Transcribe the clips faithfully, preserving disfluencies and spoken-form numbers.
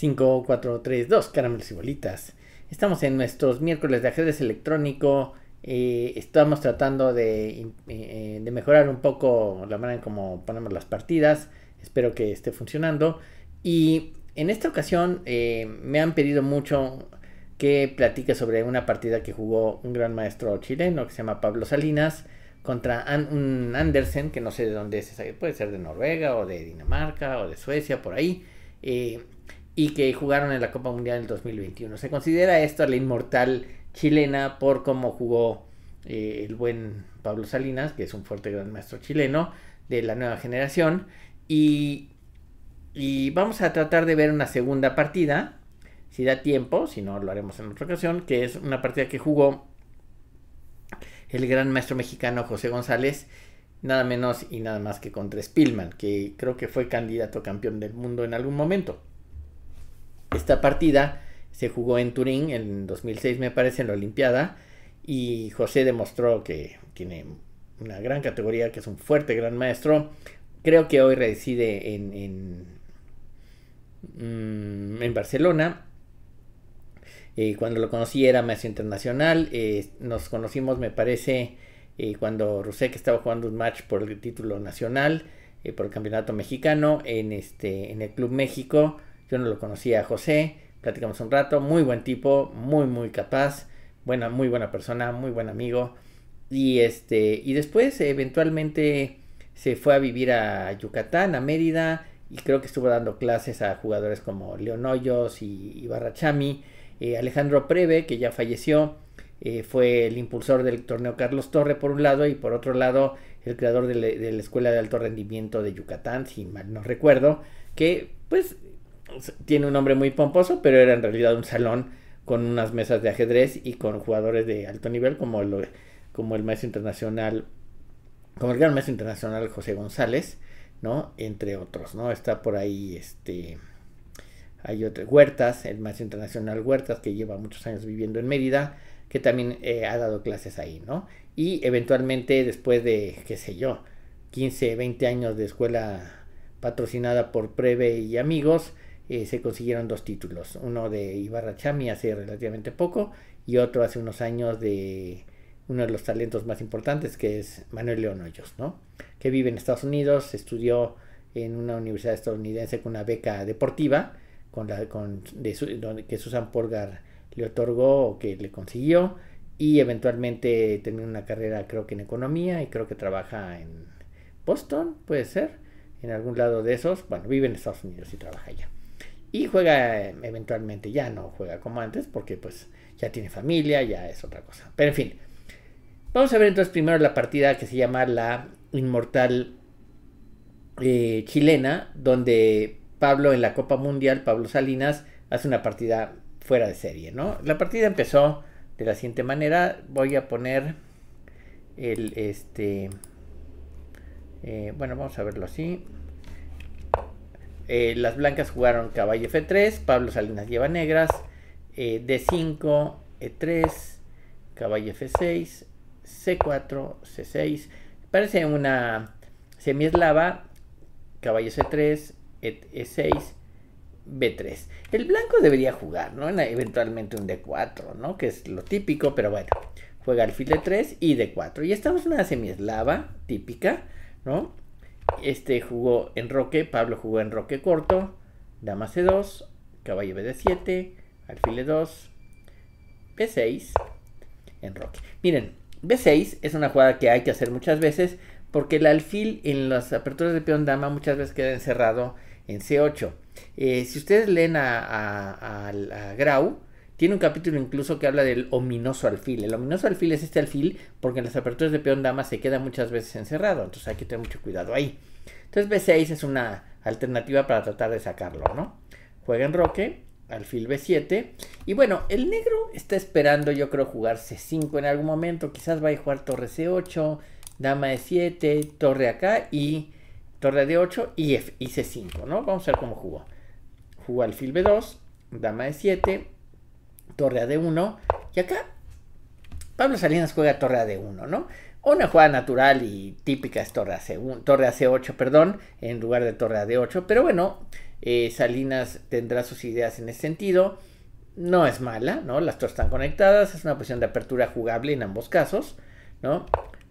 cinco, cuatro, tres, dos, caramelos y bolitas. Estamos en nuestros miércoles de ajedrez electrónico. Eh, estamos tratando de, eh, de mejorar un poco la manera en cómo ponemos las partidas. Espero que esté funcionando. Y en esta ocasión eh, me han pedido mucho que platique sobre una partida que jugó un gran maestro chileno que se llama Pablo Salinas contra An un Andersen, que no sé de dónde es, puede ser de Noruega o de Dinamarca o de Suecia, por ahí. Eh, y que jugaron en la Copa Mundial del dos mil veintiuno. Se considera esto la inmortal chilena por cómo jugó eh, el buen Pablo Salinas, que es un fuerte gran maestro chileno de la nueva generación. Y, y vamos a tratar de ver una segunda partida, si da tiempo, si no lo haremos en otra ocasión, que es una partida que jugó el gran maestro mexicano José González, nada menos y nada más que contra Spielmann, que creo que fue candidato campeón del mundo en algún momento. Esta partida se jugó en Turín en dos mil seis, me parece, en la Olimpiada, y José demostró que tiene una gran categoría, que es un fuerte gran maestro. Creo que hoy reside en, en, en Barcelona. Eh, cuando lo conocí era maestro internacional. Eh, nos conocimos, me parece, eh, cuando Rusek estaba jugando un match por el título nacional, eh, por el campeonato mexicano, en, este, en el Club México. Yo no lo conocía a José, platicamos un rato, muy buen tipo, muy muy capaz, buena, muy buena persona, muy buen amigo. Y este y después eventualmente se fue a vivir a Yucatán, a Mérida, y creo que estuvo dando clases a jugadores como León Hoyos y Ibarra Chami. Eh, Alejandro Preve, que ya falleció, eh, fue el impulsor del torneo Carlos Torre por un lado, y por otro lado el creador de, de la Escuela de Alto Rendimiento de Yucatán, si mal no recuerdo, que pues tiene un nombre muy pomposo, pero era en realidad un salón con unas mesas de ajedrez y con jugadores de alto nivel como el, como el maestro internacional, como el gran maestro internacional José González, ¿no? Entre otros, ¿no? Está por ahí, este, hay otro, Huertas, el maestro internacional Huertas, que lleva muchos años viviendo en Mérida, que también eh, ha dado clases ahí, ¿no? Y eventualmente, después de, qué sé yo, quince, veinte años de escuela patrocinada por Preve y amigos, Eh, se consiguieron dos títulos, uno de Ibarra Chami hace relativamente poco y otro hace unos años de uno de los talentos más importantes, que es Manuel León Hoyos, ¿no? Que vive en Estados Unidos, estudió en una universidad estadounidense con una beca deportiva con la, con, de, de, que Susan Polgar le otorgó o que le consiguió, y eventualmente terminó una carrera, creo que en economía, y creo que trabaja en Boston, puede ser, en algún lado de esos. Bueno, vive en Estados Unidos y trabaja allá. Y juega eventualmente, ya no juega como antes porque pues ya tiene familia, ya es otra cosa. Pero en fin, vamos a ver entonces primero la partida que se llama la inmortal eh, chilena, donde Pablo en la Copa Mundial, Pablo Salinas, hace una partida fuera de serie, ¿no? La partida empezó de la siguiente manera. Voy a poner el, este, eh, bueno, vamos a verlo así. Eh, las blancas jugaron caballo efe tres, Pablo Salinas lleva negras, eh, de cinco, e tres, caballo efe seis, ce cuatro, ce seis, parece una semieslava, caballo ce tres, e seis, be tres. El blanco debería jugar, ¿no? Eventualmente un de cuatro, ¿no? Que es lo típico, pero bueno, juega alfil de tres y de cuatro. Y estamos en una semieslava típica, ¿no? Este jugó enroque, Pablo jugó enroque corto, dama ce dos, caballo be de siete, alfil de dos, be seis, enroque. Miren, be seis es una jugada que hay que hacer muchas veces porque el alfil en las aperturas de peón dama muchas veces queda encerrado en ce ocho. Eh, si ustedes leen a, a, a, a Grau, tiene un capítulo incluso que habla del ominoso alfil. El ominoso alfil es este alfil porque en las aperturas de peón dama se queda muchas veces encerrado. Entonces hay que tener mucho cuidado ahí. Entonces be seis es una alternativa para tratar de sacarlo, ¿no? Juega enroque, alfil be siete. Y bueno, el negro está esperando, yo creo, jugar ce cinco en algún momento. Quizás vaya a jugar torre ce ocho, dama e siete, torre acá y torre de ocho y, F, y ce cinco, ¿no? Vamos a ver cómo jugó. Jugó alfil be dos, dama e siete, torre a de uno, y acá Pablo Salinas juega torre a de uno, ¿no? Una jugada natural y típica es torre a ce ocho, perdón, en lugar de torre a de ocho, pero bueno, eh, Salinas tendrá sus ideas en ese sentido. No es mala, ¿no? Las dos están conectadas, es una posición de apertura jugable en ambos casos, ¿no?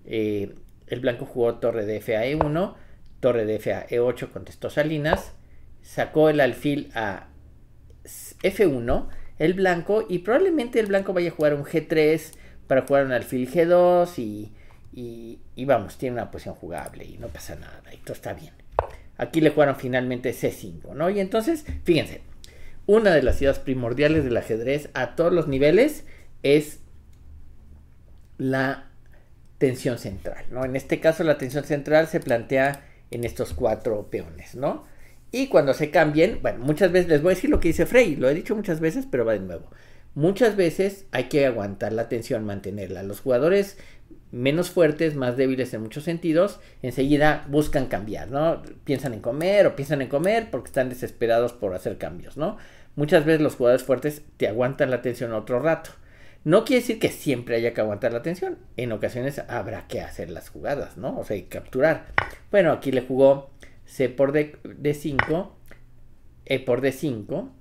Eh, el blanco jugó torre de f a e uno, torre de f a e ocho, contestó Salinas, sacó el alfil a f uno, el blanco, y probablemente el blanco vaya a jugar un g tres para jugar un alfil g dos, y, y, y vamos, tiene una posición jugable y no pasa nada, y todo está bien. Aquí le jugaron finalmente c cinco, ¿no? Y entonces, fíjense, una de las ideas primordiales del ajedrez a todos los niveles es la tensión central, ¿no? En este caso la tensión central se plantea en estos cuatro peones, ¿no? Y cuando se cambien, bueno, muchas veces, les voy a decir lo que dice Frey, lo he dicho muchas veces, pero va de nuevo. Muchas veces hay que aguantar la tensión, mantenerla. Los jugadores menos fuertes, más débiles en muchos sentidos, enseguida buscan cambiar, ¿no? Piensan en comer o piensan en comer porque están desesperados por hacer cambios, ¿no? Muchas veces los jugadores fuertes te aguantan la tensión otro rato. No quiere decir que siempre haya que aguantar la tensión. En ocasiones habrá que hacer las jugadas, ¿no? O sea, y capturar. Bueno, aquí le jugó C por D cinco, E por D cinco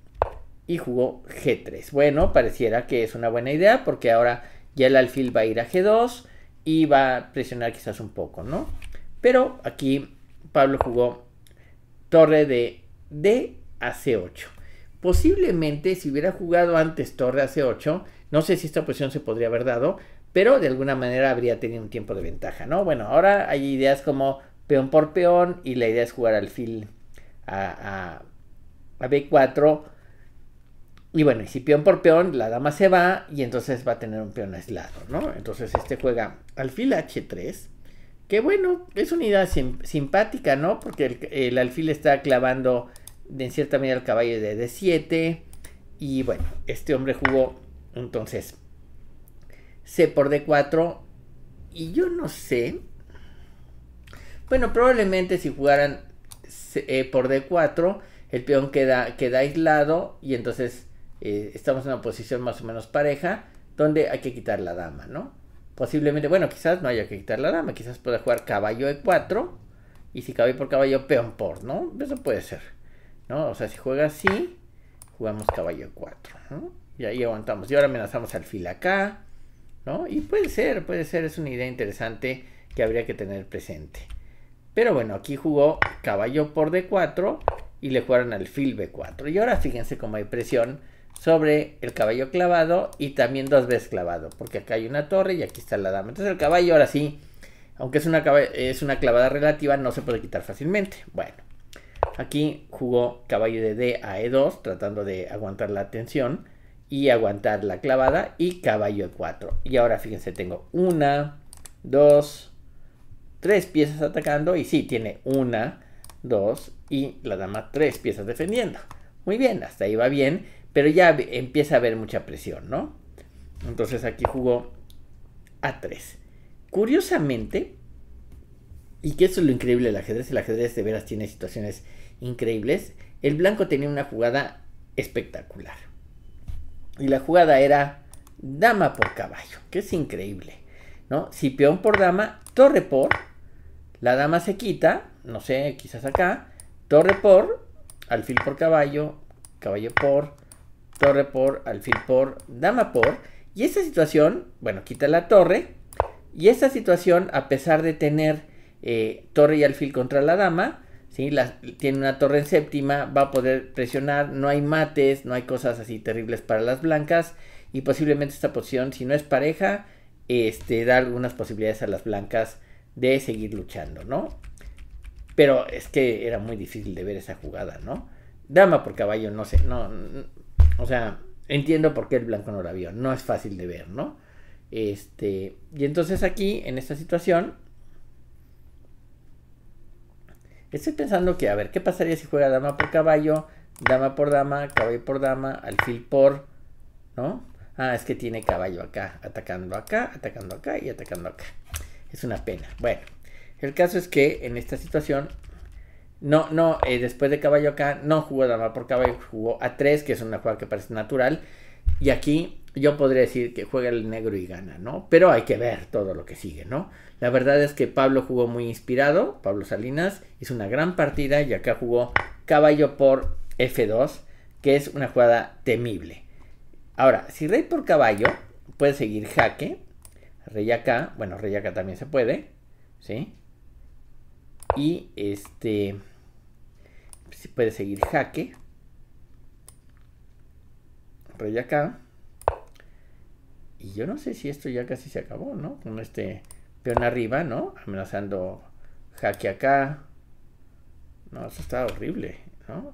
y jugó G tres. Bueno, pareciera que es una buena idea porque ahora ya el alfil va a ir a G dos y va a presionar quizás un poco, ¿no? Pero aquí Pablo jugó torre de D a C ocho. Posiblemente si hubiera jugado antes torre a C ocho... no sé si esta posición se podría haber dado, pero de alguna manera habría tenido un tiempo de ventaja, ¿no? Bueno, ahora hay ideas como peón por peón y la idea es jugar alfil a, a, a B cuatro. Y bueno, y si peón por peón, la dama se va y entonces va a tener un peón aislado, ¿no? Entonces este juega alfil a H tres, que bueno, es una idea sim simpática, ¿no? Porque el, el alfil está clavando en cierta medida el caballo de D siete y bueno, este hombre jugó... entonces, C por D cuatro, y yo no sé, bueno, probablemente si jugaran C, eh, por D cuatro, el peón queda, queda aislado, y entonces eh, estamos en una posición más o menos pareja, donde hay que quitar la dama, ¿no? Posiblemente, bueno, quizás no haya que quitar la dama, quizás pueda jugar caballo E cuatro, y si caballo por caballo, peón por, ¿no? Eso puede ser, ¿no? O sea, si juega así, jugamos caballo E cuatro, ¿no? Y ahí aguantamos. Y ahora amenazamos alfil acá, ¿no? Y puede ser, puede ser. Es una idea interesante que habría que tener presente. Pero bueno, aquí jugó caballo por D cuatro y le jugaron alfil B cuatro. Y ahora fíjense cómo hay presión sobre el caballo clavado y también dos veces clavado. Porque acá hay una torre y aquí está la dama. Entonces el caballo ahora sí, aunque es una, es una clavada relativa, no se puede quitar fácilmente. Bueno, aquí jugó caballo de D a E dos, tratando de aguantar la tensión y aguantar la clavada, y caballo E cuatro. Y ahora fíjense, tengo una, dos, tres piezas atacando, y sí, tiene una, dos, y la dama tres piezas defendiendo. Muy bien, hasta ahí va bien, pero ya empieza a haber mucha presión, ¿no? Entonces aquí jugó A tres. Curiosamente, y que eso es lo increíble del ajedrez, el ajedrez de veras tiene situaciones increíbles, el blanco tenía una jugada espectacular. Y la jugada era dama por caballo, que es increíble, ¿no? Si peón por dama, torre por, la dama se quita, no sé, quizás acá, torre por, alfil por caballo, caballo por, torre por, alfil por, dama por. Y esta situación, bueno, quita la torre. Y esta situación, a pesar de tener eh, torre y alfil contra la dama, ¿sí? La, tiene una torre en séptima, va a poder presionar, no hay mates, no hay cosas así terribles para las blancas, y posiblemente esta posición, si no es pareja, este, da algunas posibilidades a las blancas de seguir luchando, ¿no? Pero es que era muy difícil de ver esa jugada, ¿no? Dama por caballo, no sé, no, no, o sea, entiendo por qué el blanco no la vio, no es fácil de ver, ¿no? Este, y entonces aquí, en esta situación, estoy pensando que, a ver, ¿qué pasaría si juega dama por caballo, dama por dama, caballo por dama, alfil por, ¿no? Ah, es que tiene caballo acá, atacando acá, atacando acá y atacando acá. Es una pena. Bueno, el caso es que en esta situación, no, no, eh, después de caballo acá, no jugó dama por caballo, jugó A tres, que es una jugada que parece natural. Y aquí yo podría decir que juega el negro y gana, ¿no? Pero hay que ver todo lo que sigue, ¿no? La verdad es que Pablo jugó muy inspirado, Pablo Salinas hizo una gran partida y acá jugó caballo por F dos, que es una jugada temible. Ahora, si rey por caballo, puede seguir jaque, rey acá, bueno, rey acá también se puede, ¿sí? Y este, puede seguir jaque, rey acá, y yo no sé si esto ya casi se acabó, ¿no? Con este peón arriba, ¿no? Amenazando jaque acá. No, eso está horrible, ¿no?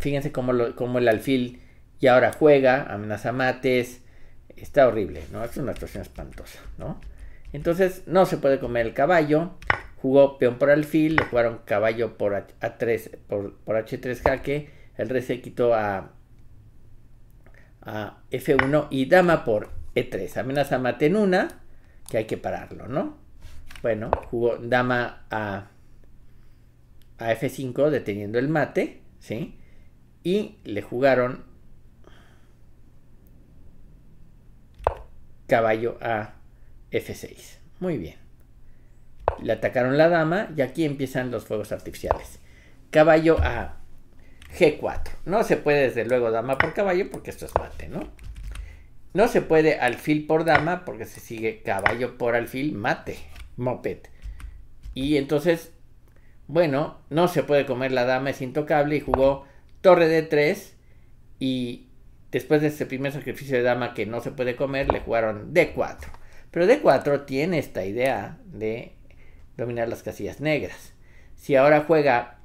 Fíjense cómo, lo, cómo el alfil ya ahora juega, amenaza mates. Está horrible, ¿no? Es una situación espantosa, ¿no? Entonces, no se puede comer el caballo. Jugó peón por alfil, le jugaron caballo por, A tres, por, por H tres jaque. El rey se quitó a, a F uno y dama por E tres. Amenaza mate en una, que hay que pararlo, ¿no? Bueno, jugó dama a, a F cinco deteniendo el mate, ¿sí? Y le jugaron caballo a F seis. Muy bien. Le atacaron la dama y aquí empiezan los fuegos artificiales. Caballo a G cuatro. No se puede desde luego dama por caballo porque esto es mate, ¿no? No se puede alfil por dama porque se sigue caballo por alfil mate, moped. Y entonces, bueno, no se puede comer la dama, es intocable y jugó torre D tres y después de ese primer sacrificio de dama que no se puede comer, le jugaron D cuatro. Pero D cuatro tiene esta idea de dominar las casillas negras. Si ahora juega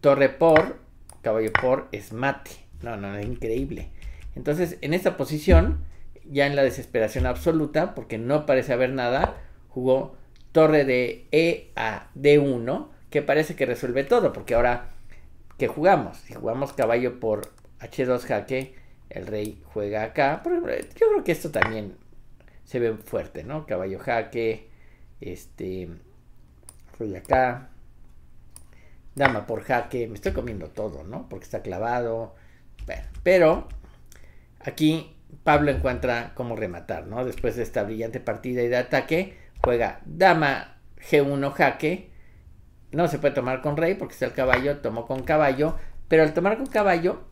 torre por, caballo por, es mate. No, no, es increíble. Entonces, en esta posición, ya en la desesperación absoluta, porque no parece haber nada, jugó torre de E a D uno, que parece que resuelve todo, porque ahora, ¿qué jugamos? Si jugamos caballo por H dos jaque, el rey juega acá. Yo creo que esto también se ve fuerte, ¿no? Caballo jaque, este, rey acá, dama por jaque. Me estoy comiendo todo, ¿no? Porque está clavado. Bueno, pero aquí Pablo encuentra cómo rematar, ¿no? Después de esta brillante partida y de ataque, juega dama G uno jaque. No se puede tomar con rey porque está el caballo, tomó con caballo, pero al tomar con caballo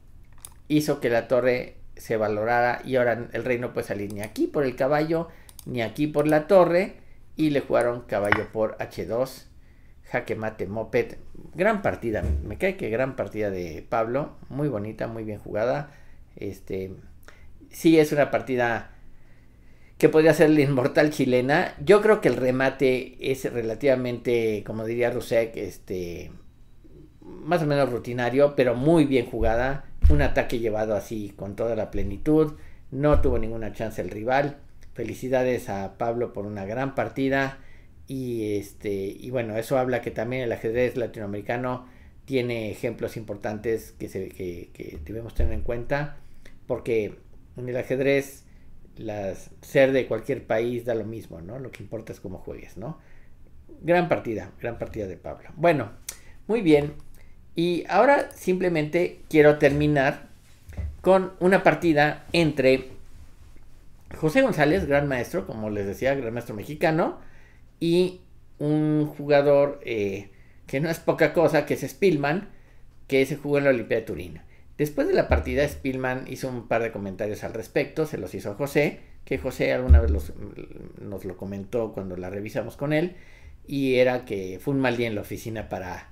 hizo que la torre se valorara y ahora el rey no puede salir ni aquí por el caballo, ni aquí por la torre, y le jugaron caballo por H dos, jaque mate moped. Gran partida, me cae que gran partida de Pablo, muy bonita, muy bien jugada. Este, sí es una partida que podría ser la inmortal chilena. Yo creo que el remate es relativamente, como diría Rusek, este, más o menos rutinario, pero muy bien jugada. Un ataque llevado así con toda la plenitud, no tuvo ninguna chance el rival. Felicidades a Pablo por una gran partida y este y bueno, eso habla que también el ajedrez latinoamericano tiene ejemplos importantes que, se, que, que debemos tener en cuenta, porque en el ajedrez las, ser de cualquier país da lo mismo, ¿no? Lo que importa es cómo juegues, ¿no? Gran partida, gran partida de Pablo. Bueno, muy bien. Y ahora simplemente quiero terminar con una partida entre José González, gran maestro, como les decía, gran maestro mexicano, y un jugador eh, que no es poca cosa, que es Spielmann, que se jugó en la Olimpiada de Turín. Después de la partida, Spielmann hizo un par de comentarios al respecto, se los hizo a José, que José alguna vez los, nos lo comentó cuando la revisamos con él, y era que fue un mal día en la oficina para...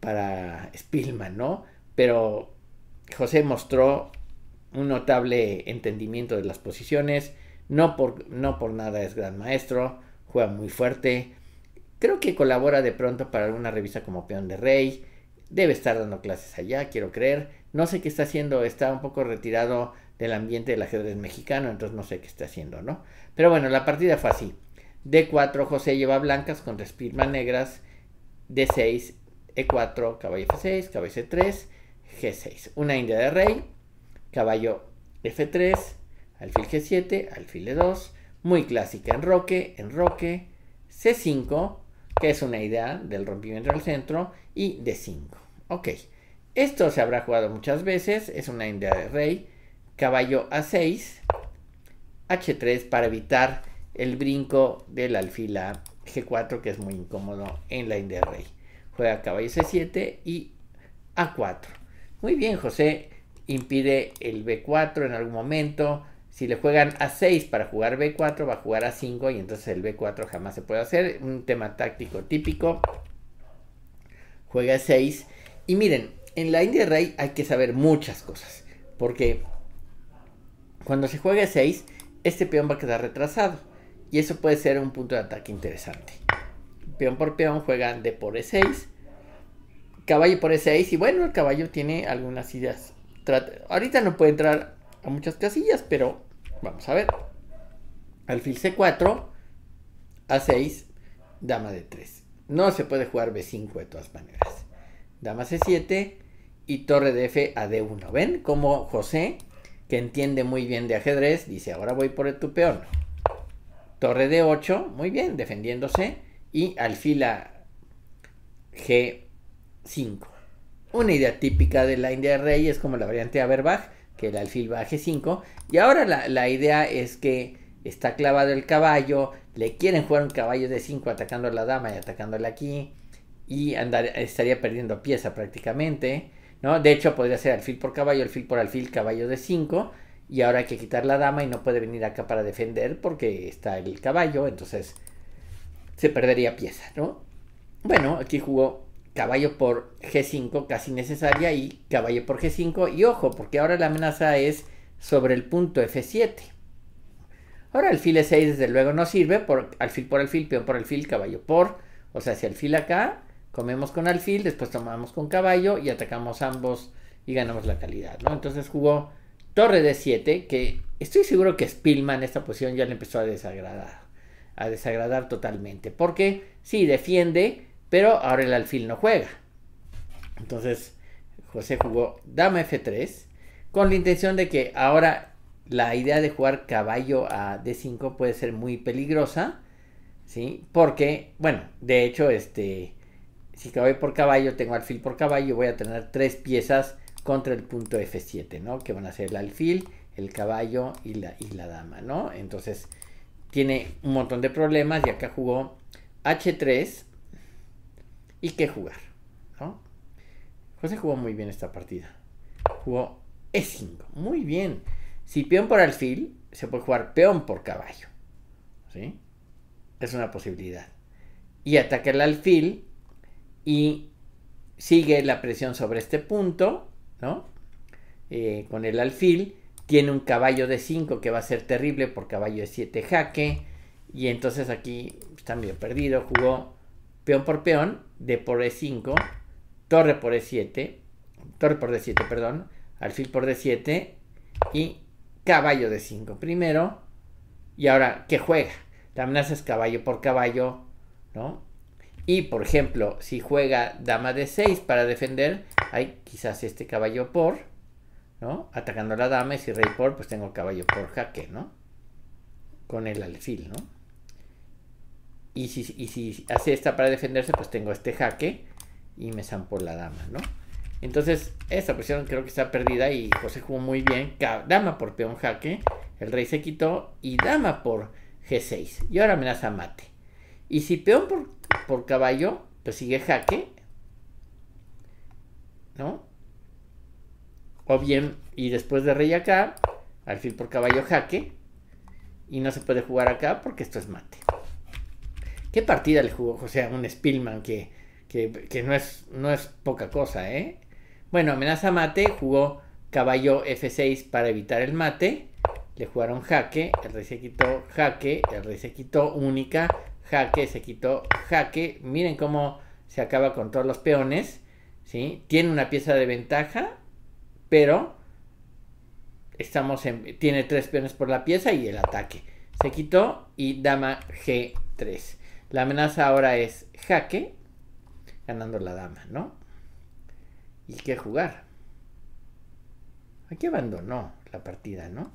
para Spielmann, ¿no? Pero José mostró un notable entendimiento de las posiciones, no por, no por nada es gran maestro, juega muy fuerte, creo que colabora de pronto para alguna revista como Peón de Rey, debe estar dando clases allá, quiero creer, no sé qué está haciendo, está un poco retirado del ambiente del ajedrez mexicano, entonces no sé qué está haciendo, ¿no? Pero bueno, la partida fue así, D cuatro José lleva blancas contra Spielmann negras, D seis E cuatro, caballo F seis, caballo C tres, G seis. Una india de rey, caballo F tres, alfil G siete, alfil E dos. Muy clásica, enroque, enroque, C cinco, que es una idea del rompimiento del centro, y D cinco. Ok, esto se habrá jugado muchas veces, es una india de rey, caballo A seis, H tres para evitar el brinco del alfil a G cuatro, que es muy incómodo en la india de rey. Juega caballo C siete y A cuatro. Muy bien, José impide el B cuatro en algún momento. Si le juegan A seis para jugar B cuatro, va a jugar A cinco y entonces el B cuatro jamás se puede hacer. Un tema táctico típico. Juega A seis. Y miren, en la India Rey hay que saber muchas cosas. Porque cuando se juega A seis, este peón va a quedar retrasado. Y eso puede ser un punto de ataque interesante. Peón por peón juegan D por E seis. Caballo por E seis. Y bueno, el caballo tiene algunas ideas. Trata... Ahorita no puede entrar a muchas casillas, pero vamos a ver. Alfil C cuatro. A seis. Dama D tres. No se puede jugar B cinco de todas maneras. Dama C siete. Y torre de F a D uno. ¿Ven? Como José, que entiende muy bien de ajedrez, dice: ahora voy por tu peón. Torre D ocho. Muy bien, defendiéndose. Y alfil a G cinco. Una idea típica de la India Rey es como la variante Averbach, que el alfil va a G cinco. Y ahora la, la idea es que está clavado el caballo, le quieren jugar un caballo de cinco atacando a la dama y atacándola aquí. Y andar, estaría perdiendo pieza prácticamente, ¿no? De hecho, podría ser alfil por caballo, alfil por alfil, caballo de cinco. Y ahora hay que quitar la dama y no puede venir acá para defender porque está el caballo. Entonces se perdería pieza, ¿no? Bueno, aquí jugó caballo por G cinco, casi necesaria, y caballo por G cinco. Y ojo, porque ahora la amenaza es sobre el punto F siete. Ahora alfil E seis desde luego no sirve, por alfil por alfil, peón por alfil, caballo por. O sea, si alfil acá, comemos con alfil, después tomamos con caballo y atacamos ambos y ganamos la calidad, ¿no? Entonces jugó torre D siete, que estoy seguro que Spielmann en esta posición ya le empezó a desagradar. A desagradar totalmente, porque sí, defiende, pero ahora el alfil no juega. Entonces José jugó dama F tres con la intención de que ahora la idea de jugar caballo a D cinco puede ser muy peligrosa, ¿sí? Porque, bueno, de hecho, este, si caballo por caballo, tengo alfil por caballo, voy a tener tres piezas contra el punto F siete, ¿no? Que van a ser el alfil, el caballo y la, y la dama, ¿no? Entonces tiene un montón de problemas y acá jugó H tres y qué jugar, ¿no? José jugó muy bien esta partida. Jugó E cinco, muy bien. Si peón por alfil, se puede jugar peón por caballo, ¿sí? Es una posibilidad. Y ataca el alfil y sigue la presión sobre este punto, ¿no? Eh, con el alfil. Tiene un caballo de cinco que va a ser terrible por caballo de siete jaque. Y entonces aquí está medio perdido. Jugó peón por peón, D por E cinco, torre por E siete, torre por D siete, perdón, alfil por D siete y caballo de cinco primero. Y ahora, ¿qué juega? La amenaza es caballo por caballo, ¿no? Y, por ejemplo, si juega dama de seis para defender, hay quizás este caballo por, ¿no? Atacando a la dama, y si rey por, pues tengo caballo por jaque, ¿no? Con el alfil, ¿no? Y si, y si hace esta para defenderse, pues tengo este jaque y me zampo la dama, ¿no? Entonces, esta posición creo que está perdida y José jugó muy bien. Dama por peón jaque, el rey se quitó y dama por G seis. Y ahora amenaza mate. Y si peón por, por caballo, pues sigue jaque, ¿no? O bien, y después de rey acá, alfil por caballo jaque. Y no se puede jugar acá porque esto es mate. ¿Qué partida le jugó José a un Spielmann que, que, que no, es, no es poca cosa, eh? Bueno, amenaza mate, jugó caballo F seis para evitar el mate. Le jugaron jaque, el rey se quitó jaque, el rey se quitó única, jaque, se quitó jaque. Miren cómo se acaba con todos los peones, ¿sí? Tiene una pieza de ventaja, pero estamos en, tiene tres peones por la pieza y el ataque. Se quitó y dama G tres. La amenaza ahora es jaque, ganando la dama, ¿no? ¿Y qué jugar? Aquí abandonó la partida, ¿no?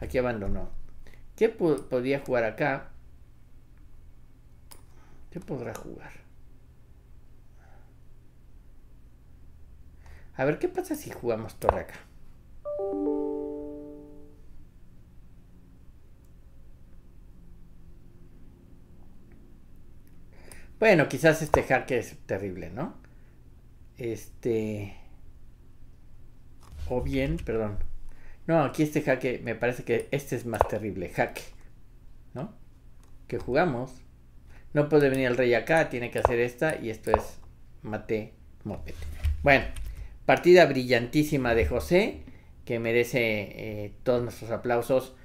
Aquí abandonó. ¿Qué po- podía jugar acá? ¿Qué podrá jugar? A ver, ¿qué pasa si jugamos torre acá? Bueno, quizás este jaque es terrible, ¿no? Este... O bien, perdón. No, aquí este jaque, me parece que este es más terrible, jaque, ¿no? Que jugamos. No puede venir el rey acá, tiene que hacer esta y esto es mate, mopete. Bueno, partida brillantísima de José, que merece eh, todos nuestros aplausos.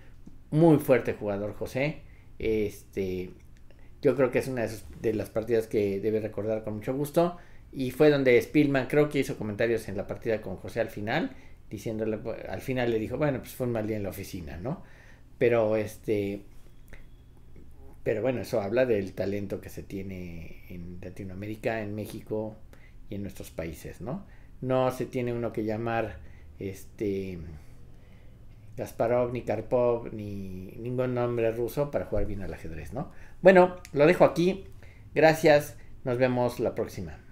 Muy fuerte jugador José. Este, yo creo que es una de, sus, de las partidas que debe recordar con mucho gusto. Y fue donde Spielmann creo que hizo comentarios en la partida con José al final, diciéndole, al final le dijo, bueno, pues fue un mal día en la oficina, ¿no? Pero este, pero bueno, eso habla del talento que se tiene en Latinoamérica, en México y en nuestros países, ¿no? No se tiene uno que llamar este Kasparov, ni Karpov, ni ningún nombre ruso para jugar bien al ajedrez, ¿no? Bueno, lo dejo aquí. Gracias. Nos vemos la próxima.